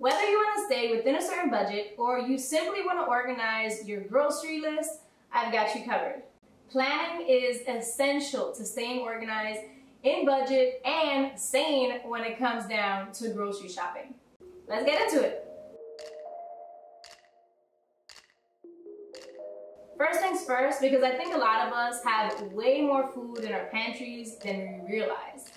Whether you want to stay within a certain budget or you simply want to organize your grocery list, I've got you covered. Planning is essential to staying organized, in budget, and sane when it comes down to grocery shopping. Let's get into it. First things first, because I think a lot of us have way more food in our pantries than we realize.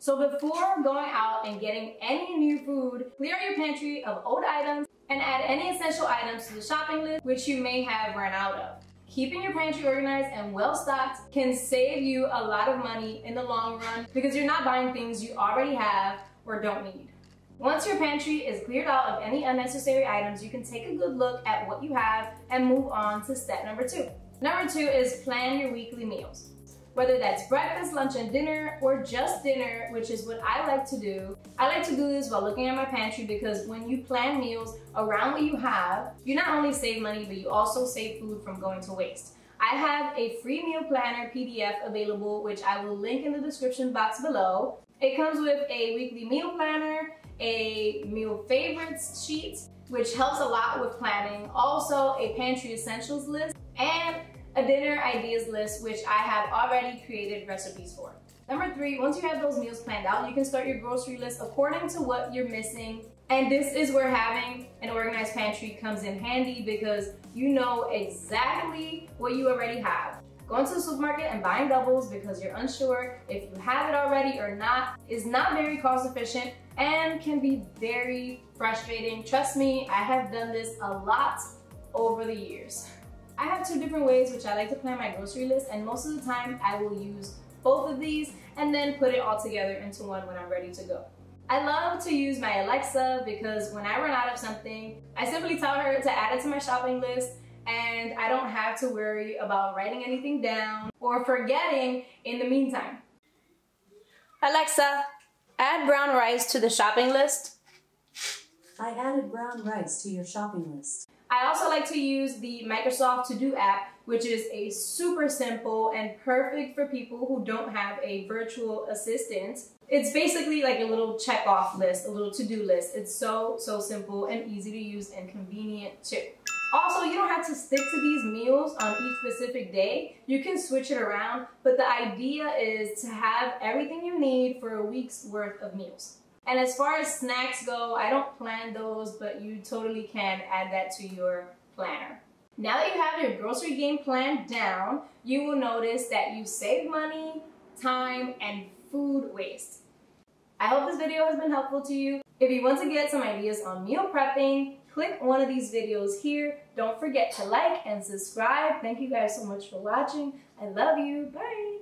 So before going out and getting any new food, clear your pantry of old items and add any essential items to the shopping list which you may have run out of. Keeping your pantry organized and well-stocked can save you a lot of money in the long run because you're not buying things you already have or don't need. Once your pantry is cleared out of any unnecessary items, you can take a good look at what you have and move on to step number two. Number two is plan your weekly meals. Whether that's breakfast, lunch, and dinner, or just dinner, which is what I like to do. I like to do this while looking at my pantry because when you plan meals around what you have, you not only save money, but you also save food from going to waste. I have a free meal planner PDF available, which I will link in the description box below. It comes with a weekly meal planner, a meal favorites sheet, which helps a lot with planning, also a pantry essentials list, and a dinner ideas list, which I have already created recipes for. Number three, once you have those meals planned out, you can start your grocery list according to what you're missing. And this is where having an organized pantry comes in handy because you know exactly what you already have. Going to the supermarket and buying doubles because you're unsure if you have it already or not is not very cost efficient and can be very frustrating. Trust me, I have done this a lot over the years. I have two different ways which I like to plan my grocery list, and most of the time I will use both of these and then put it all together into one when I'm ready to go. I love to use my Alexa because when I run out of something, I simply tell her to add it to my shopping list and I don't have to worry about writing anything down or forgetting in the meantime. Alexa, add brown rice to the shopping list. I added brown rice to your shopping list. I also like to use the Microsoft To Do app, which is a super simple and perfect for people who don't have a virtual assistant. It's basically like a little check-off list, a little to-do list. It's so simple and easy to use and convenient too. Also, you don't have to stick to these meals on each specific day. You can switch it around, but the idea is to have everything you need for a week's worth of meals. And as far as snacks go, I don't plan those, but you totally can add that to your planner. Now that you have your grocery game planned down, you will notice that you save money, time, and food waste. I hope this video has been helpful to you. If you want to get some ideas on meal prepping, click one of these videos here. Don't forget to like and subscribe. Thank you guys so much for watching. I love you. Bye.